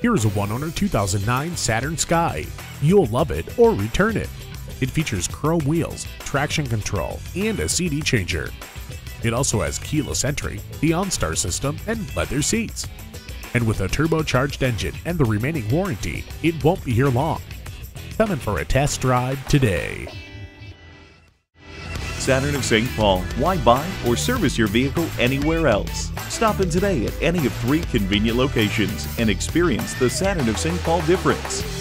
Here's a one-owner 2009 Saturn Sky. You'll love it or return it. It features chrome wheels, traction control, and a CD changer. It also has keyless entry, the OnStar system, and leather seats. And with a turbocharged engine and the remaining warranty, it won't be here long. Come in for a test drive today. Saturn of Saint Paul. Why buy or service your vehicle anywhere else? Stop in today at any of 3 convenient locations and experience the Saturn of Saint Paul difference.